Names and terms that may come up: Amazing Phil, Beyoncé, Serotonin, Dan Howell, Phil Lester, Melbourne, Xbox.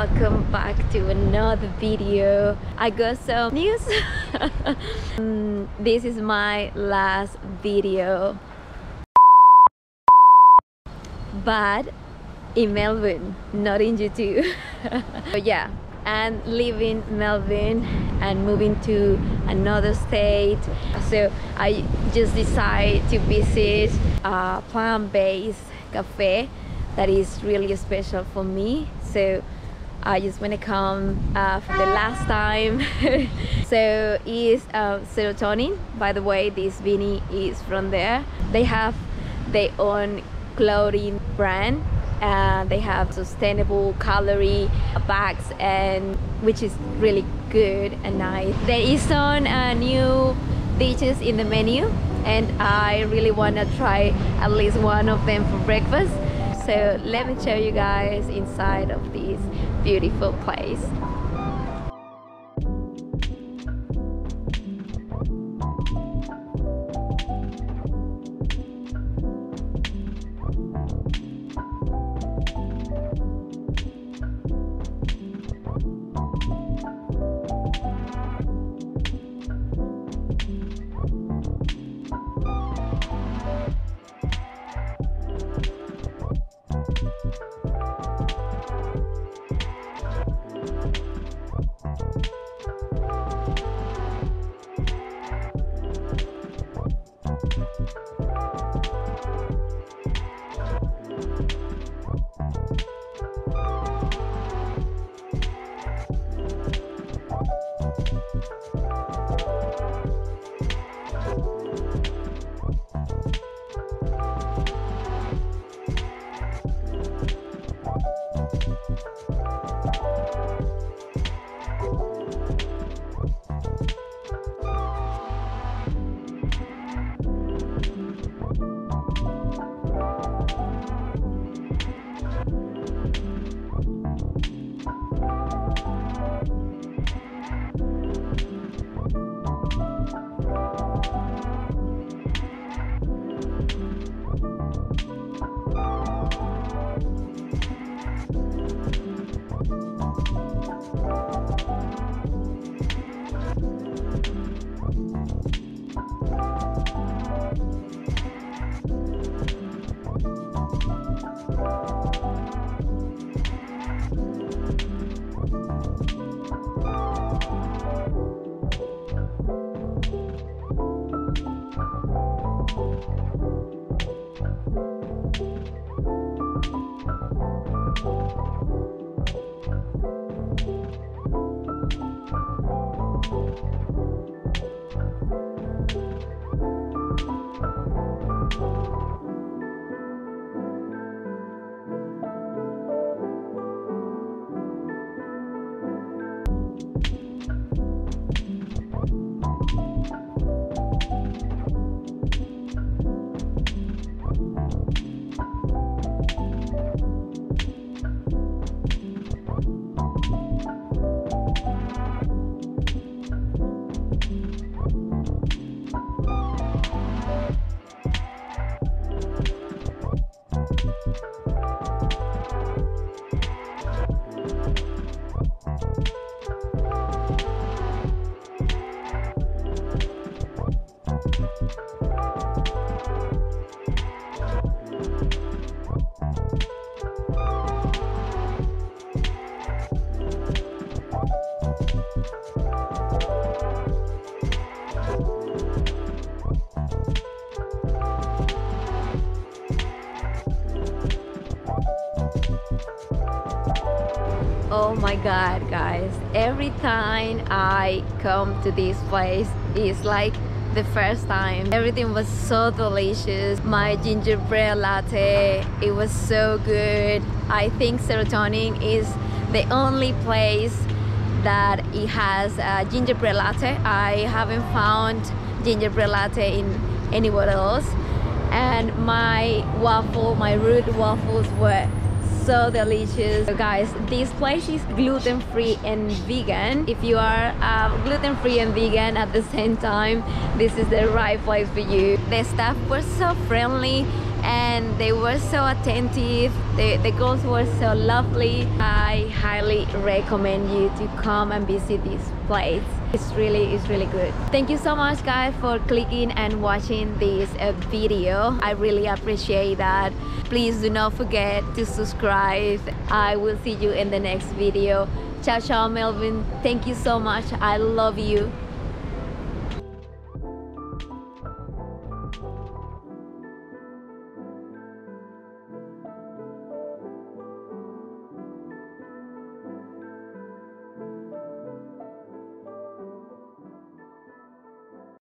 welcome back to another video. I got some news. This is my last video, but in Melbourne, not in G2. So yeah, I'm leaving Melbourne and moving to another state. So I just decided to visit a plant-based cafe that is really special for me, so I just want to come for the last time. So it's Serotonin, by the way. This beanie is from there. They have their own clothing brand, and they have sustainable calorie bags, and which is really good and nice. There is some new dishes in the menu, and I really want to try at least one of them for breakfast. So let me show you guys inside of this beautiful place. Oh my god, guys, every time I come to this place, it's like the first time. Everything was so delicious. My gingerbread latte, it was so good. I think Serotonin is the only place that it has a gingerbread latte. I haven't found gingerbread latte in anywhere else. And my root waffles were so delicious. So guys, this place is gluten-free and vegan. If you are gluten-free and vegan at the same time, this is the right place for you. The staff were so friendly and they were so attentive. The girls were so lovely. I highly recommend you to come and visit this place. It's really good. Thank you so much, guys, for clicking and watching this video. I really appreciate that. Please do not forget to subscribe. I will see you in the next video. Ciao, ciao, Melbourne. Thank you so much. I love you.